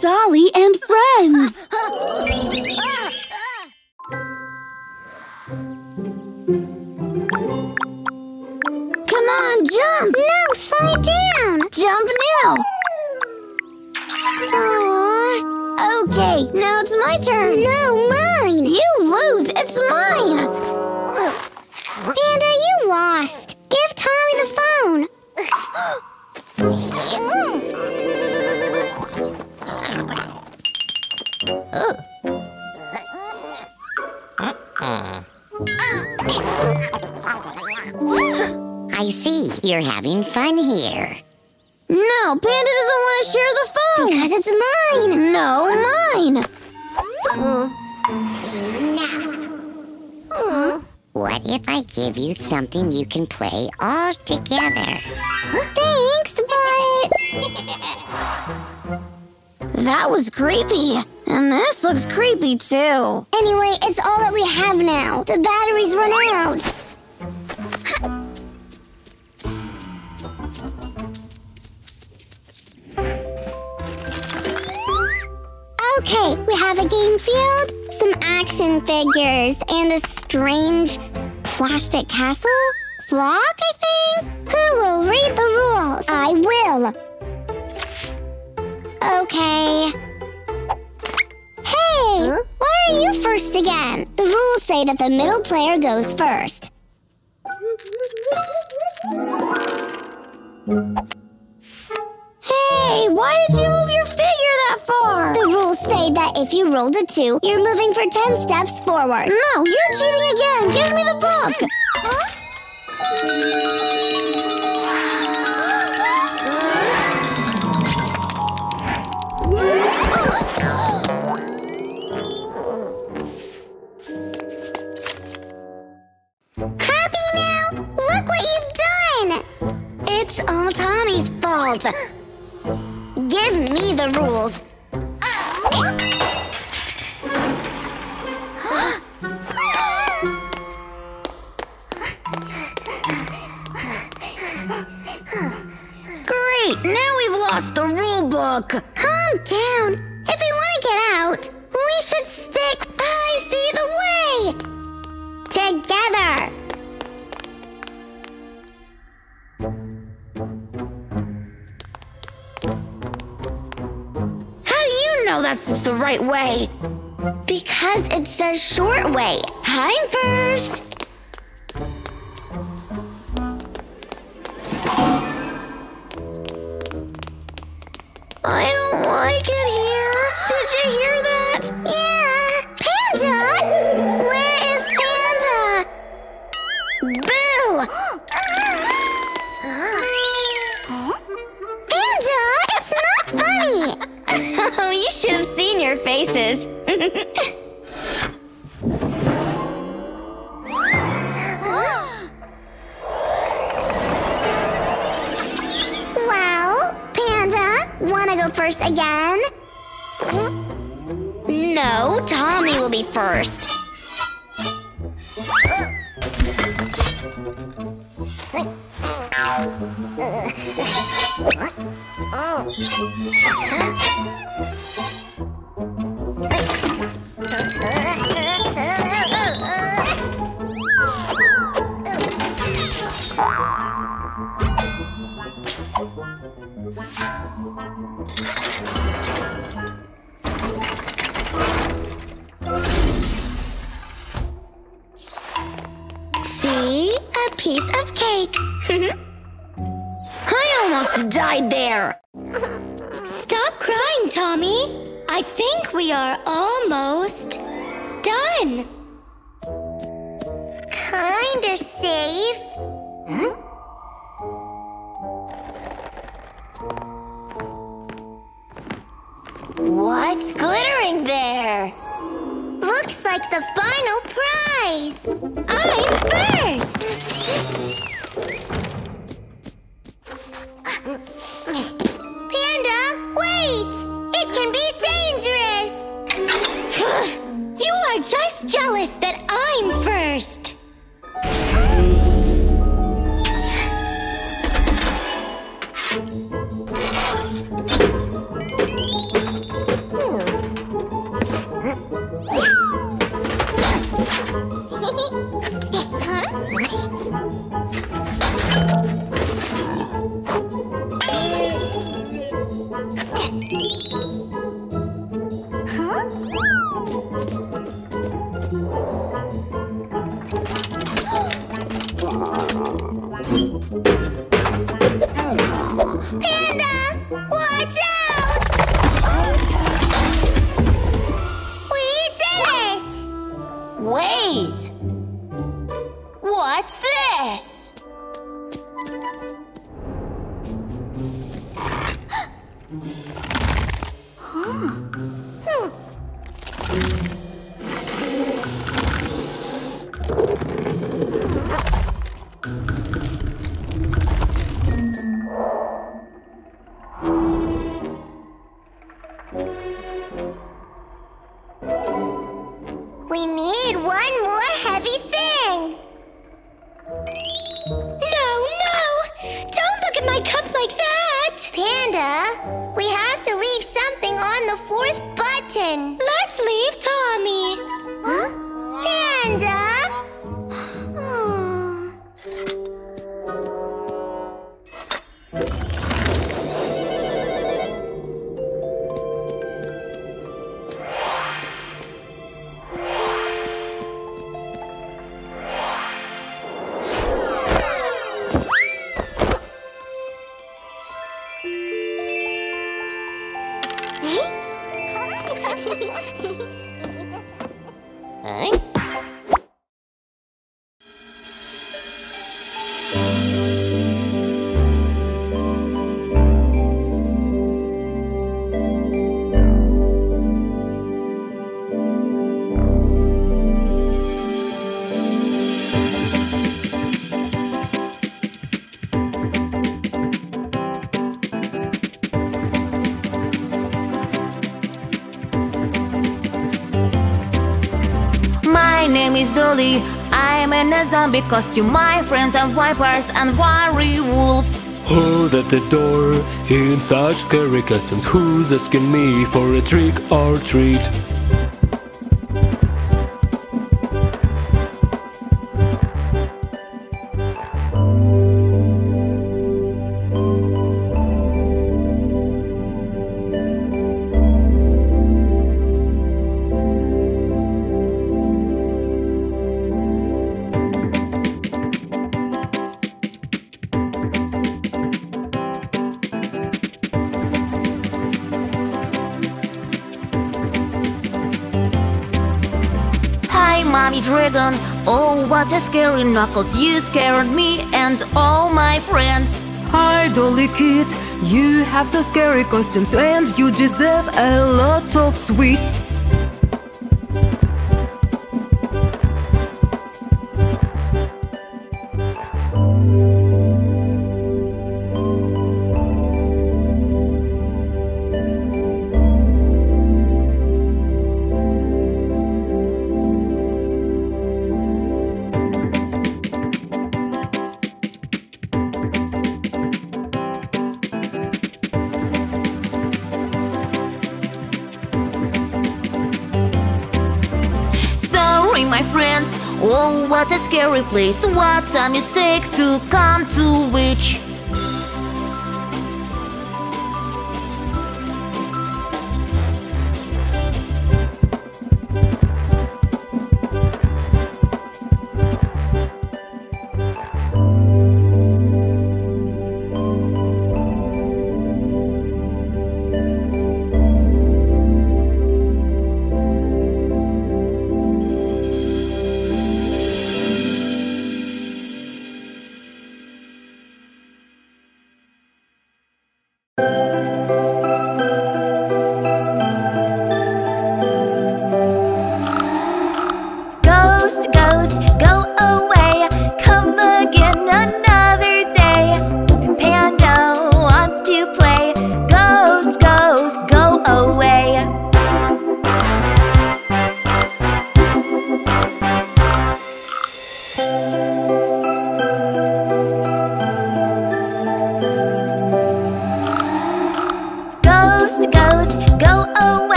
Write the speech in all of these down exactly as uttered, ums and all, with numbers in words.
Dolly and Friends! Come on, jump! No, slide down! Jump now! Aww. Okay, now it's my turn! No, mine! You lose! It's mine! Panda, you lost! Give Tommy the phone! I see. You're having fun here. No, Panda doesn't want to share the phone. Because it's mine. No, mine. Enough. Uh. What if I give you something you can play all together? Thanks, but... That was creepy. And this looks creepy, too. Anyway, it's all that we have now. The batteries run out. Okay, we have a game field, some action figures, and a strange plastic castle? Flock, I think? Who will read the rules? I will. Okay. Hey, huh? Why are you first again? The rules say that the middle player goes first. Hey, why did you move your figure that far? The rules say that if you rolled a two, you're moving for ten steps forward. No, you're cheating again. Give me the book. Happy now? Look what you've done. It's all Tommy's fault. Give me the rules. Great! Now we've lost the rule book. Calm down. If we want to get out, we should stick. I see the way. Together. That's the right way. Because it says short way. I'm first. I don't like it here. Did you hear that? Yeah. Panda? Where is Panda? Boo! Panda, it's not funny. Oh, you should have seen your faces. Well, Panda, wanna go first again? No, Tommy will be first. See? A piece of cake. I almost died there. Stop crying, Tommy. I think we are almost done. Kinda safe. Huh? What's glittering there? Looks like the final prize. I'm first. Panda, wait! It can be dangerous! You are just jealous that I'm first! Dolly, I'm in a zombie costume. My friends are vipers and werewolves. Who's at the door in such scary costumes? Who's asking me for a trick or treat? What a scary knuckles, you scared me and all my friends. Hi Dolly Kid, you have so scary costumes and you deserve a lot of sweets. What a scary place, what a mistake to come to which.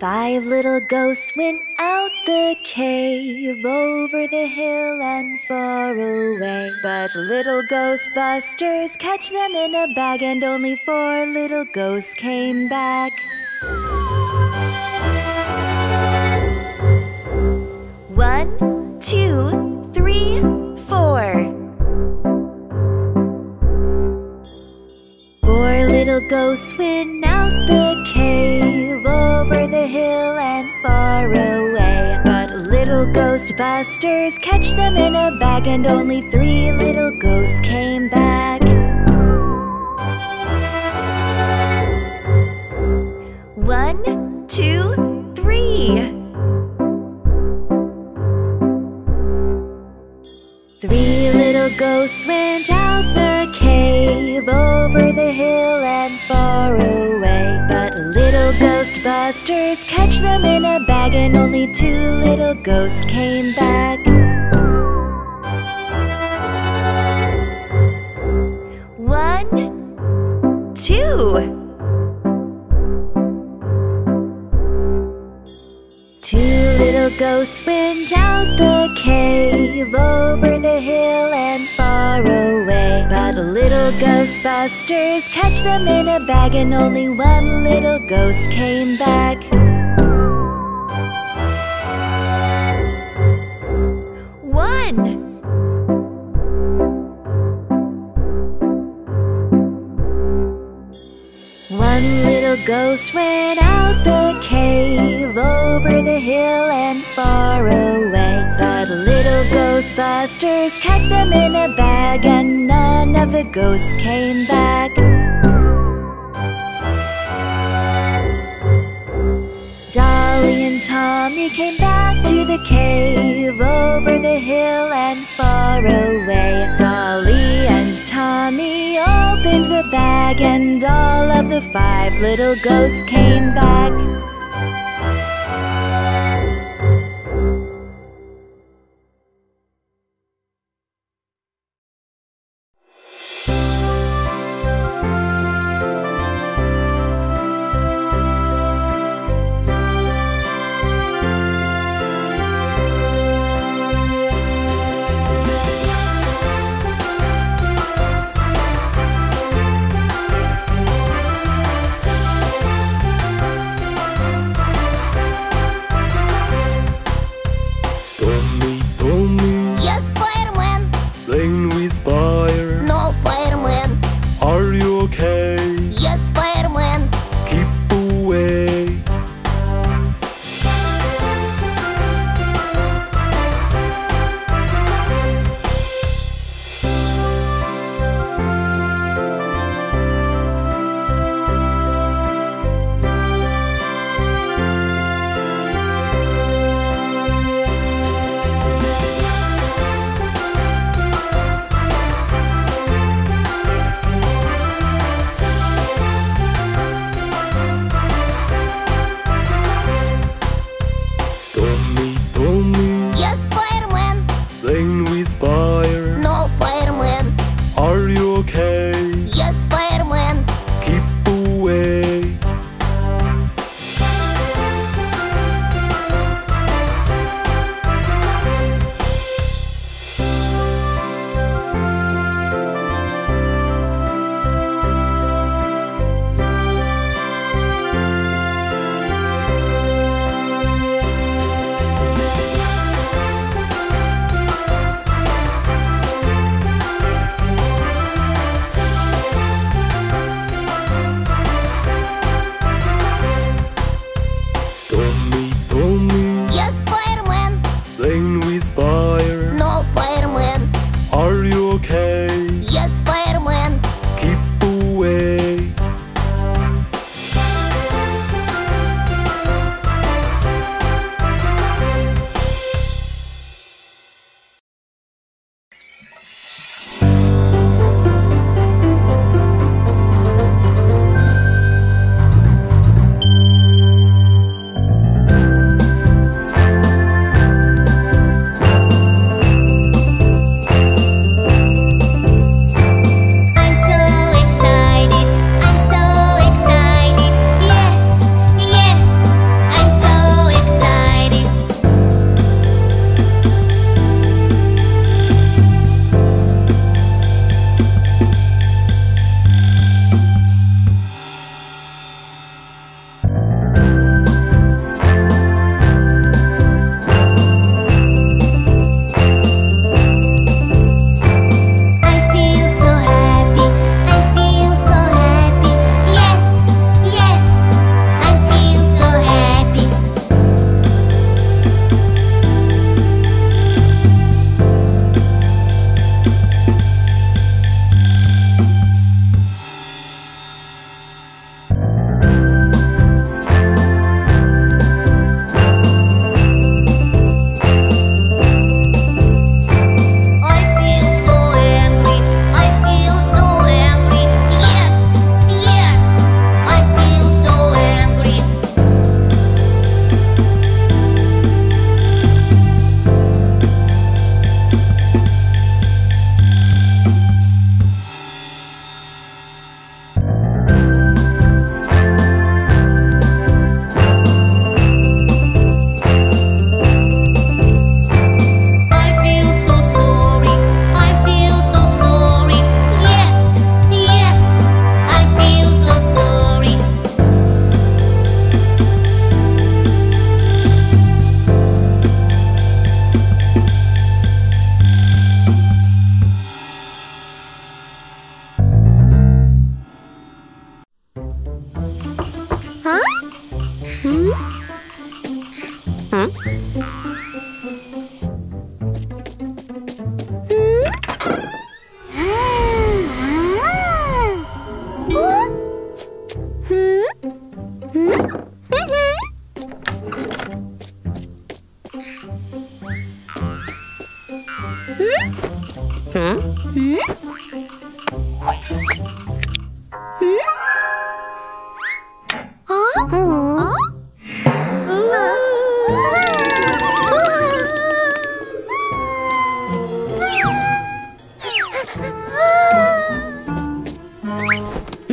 Five little ghosts went out the cave, over the hill and far away. But little Ghostbusters catch them in a bag, and only four little ghosts came back. One, two, three, four. Four little ghosts went out the cave, over the hill and far away. But little Ghostbusters catch them in a bag, and only three little ghosts came back. One, two, three. Three little ghosts went out the cave, over the hill and far away. But little Ghostbusters catch them in a bag, and only two little ghosts came back. One, two. Two little ghosts went out the cave, over the hill and far away. But little Ghostbusters catch them in a bag, and only one little ghost came back. One. One little ghost went out the cave, over the hill and far away. But little Ghostbusters catch them in a bag, and none of the ghosts came back. Dolly and Tommy came back to the cave, over the hill and far away. Dolly and Tommy opened the bag, and all of the five little ghosts came back.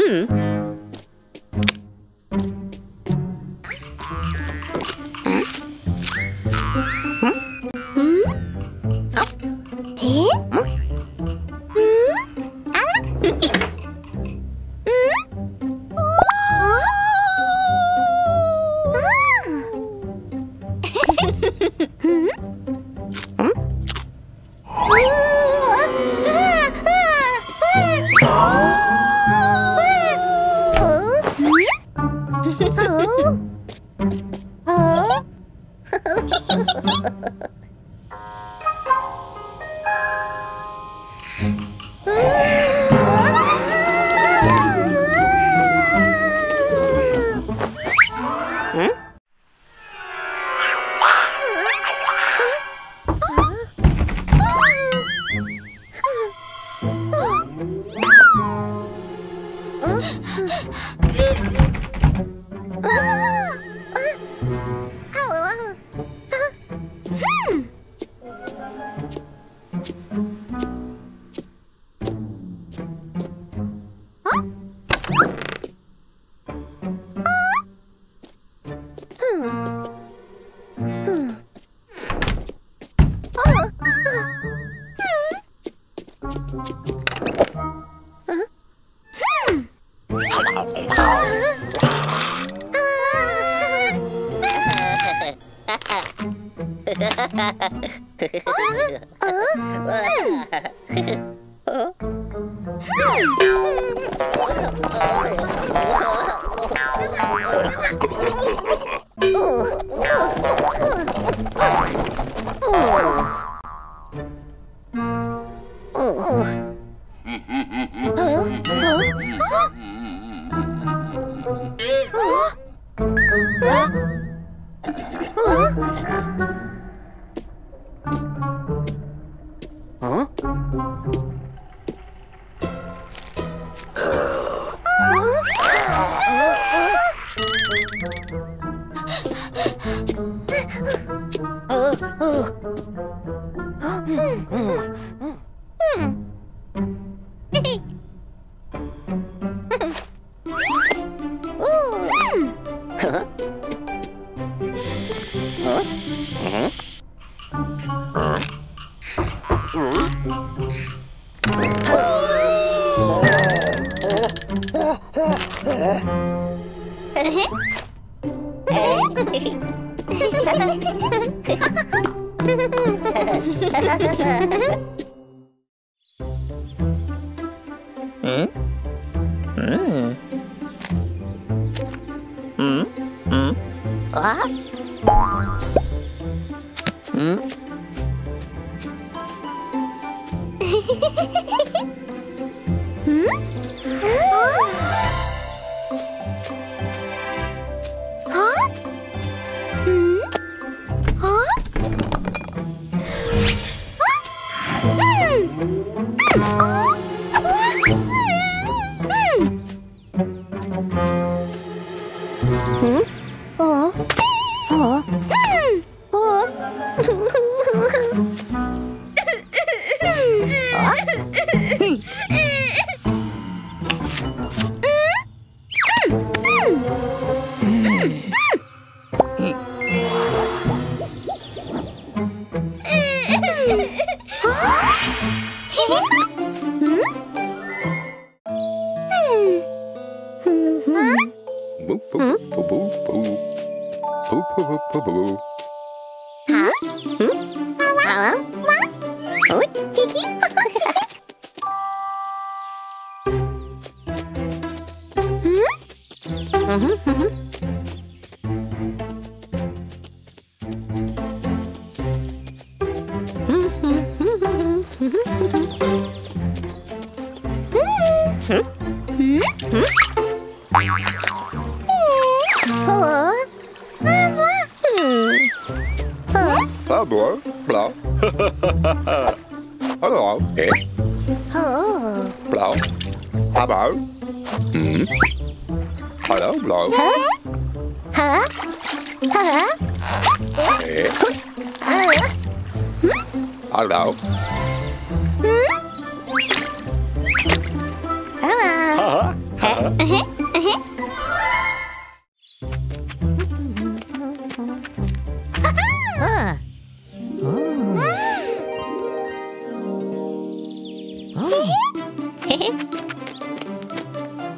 Hello. Uh-huh, uh-huh. Huh. Oh. Oh. Mm. Huh? Mm? Huh? Huh?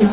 Ha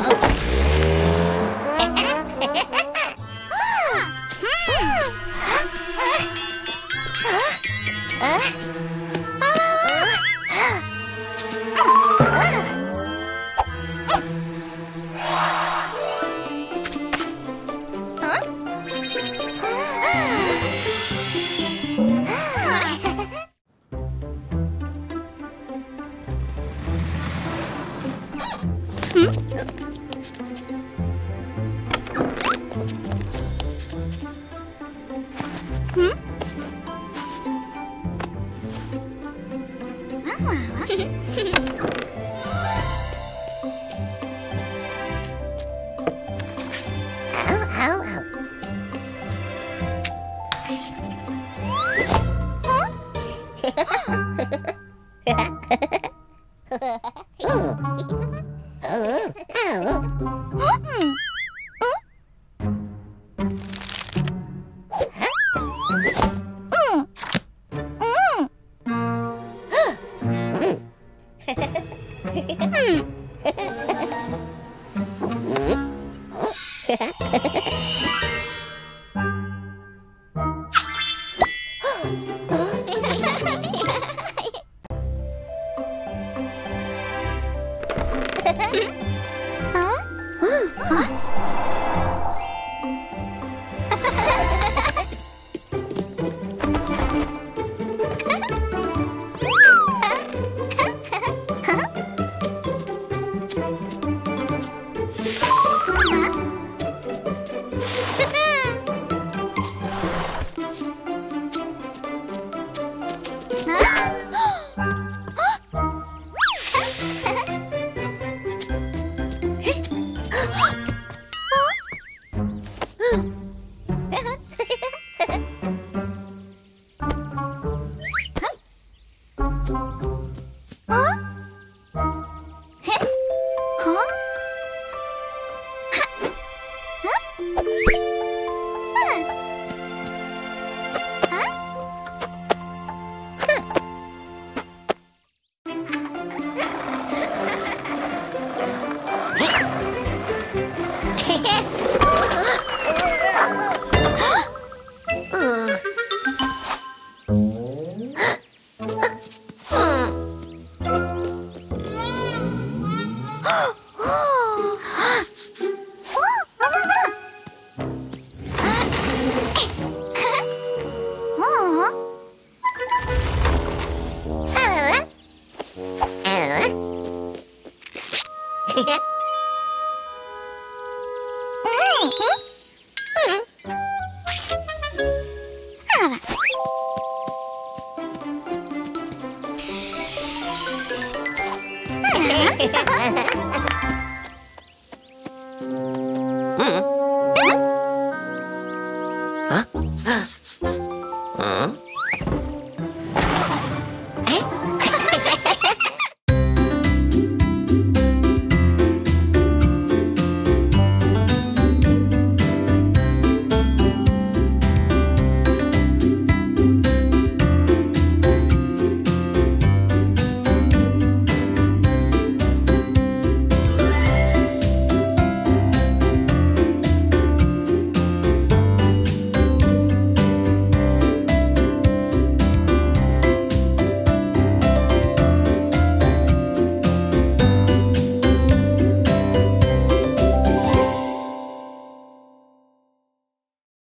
ha ha ha!